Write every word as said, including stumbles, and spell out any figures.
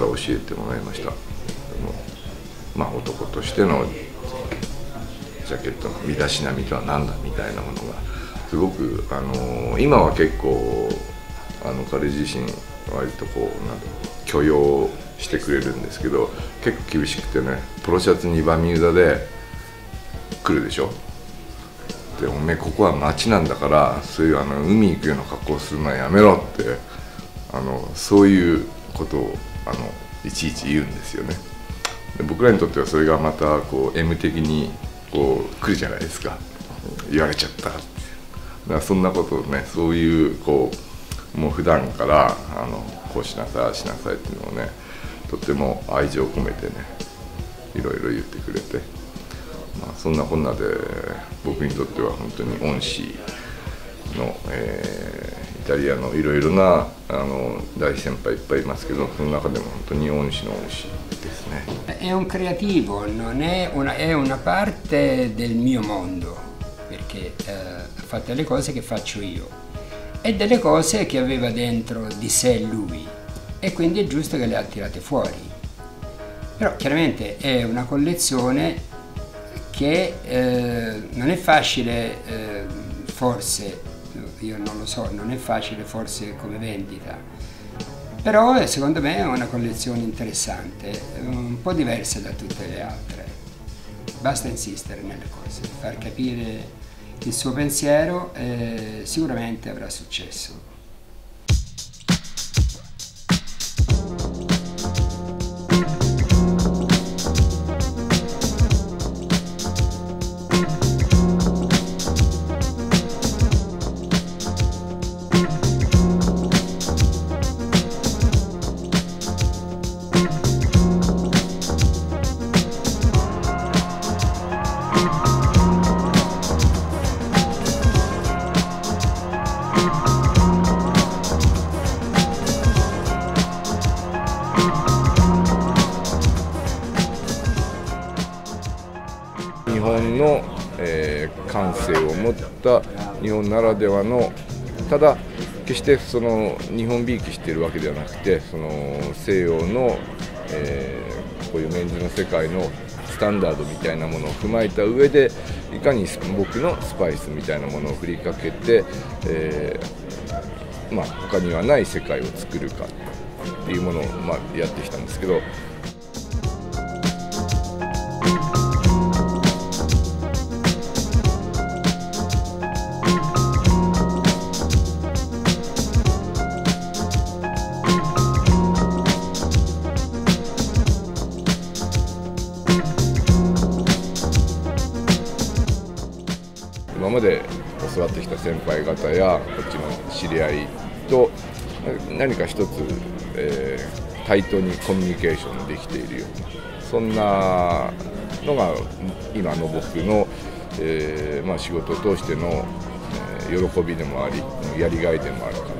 から教えてもらいました。まあ、男としてのジャケットの身だしなみとは何だみたいなものがすごく、あのー、今は結構あの彼自身割とこうなんだ許容してくれるんですけど、結構厳しくてね、ポロシャツにバミューダで来るでしょ。でおめえここは街なんだからそういうあの海行くような格好するのはやめろって、あのそういうことをあのいちいち言うんですよね。で僕らにとってはそれがまたこう M 的にこう来るじゃないですか。言われちゃったって。だからそんなことをね、そういうこうもう普段からあのこうしなさいああしなさいっていうのをね、とても愛情を込めてねいろいろ言ってくれて、まあ、そんなこんなで僕にとっては本当に恩師の、えー、イタリアのいろいろなあの大先輩いっぱいいますけど、その中でも本当に恩師の恩師ですね。È un creativo, non è una, è una parte del mio mondo, perché ha fatto le cose che faccio io e delle cose che aveva dentro di sé lui, e quindi è giusto che le ha tirate fuori. Però chiaramente è una collezione che eh, non è facile, eh, forse, io non lo so, non è facile forse come vendita, però secondo me è una collezione interessante, un po' diversa da tutte le altre. Basta insistere nelle cose, far capire il suo pensiero e sicuramente avrà successo.日本の、えー、感性を持った日本ならではの、ただ決してその日本びいきしているわけではなくて、その西洋の、えー、こういうメンズの世界のスタンダードみたいなものを踏まえた上で、いかに僕のスパイスみたいなものを振りかけて、えーまあ、他にはない世界を作るかっていうものを、まあ、やってきたんですけど。今まで教わってきた先輩方やこっちの知り合いと何か一つ、えー、対等にコミュニケーションできているような、そんなのが今の僕の、えーまあ、仕事を通しての、えー、喜びでもありやりがいでもあるかな。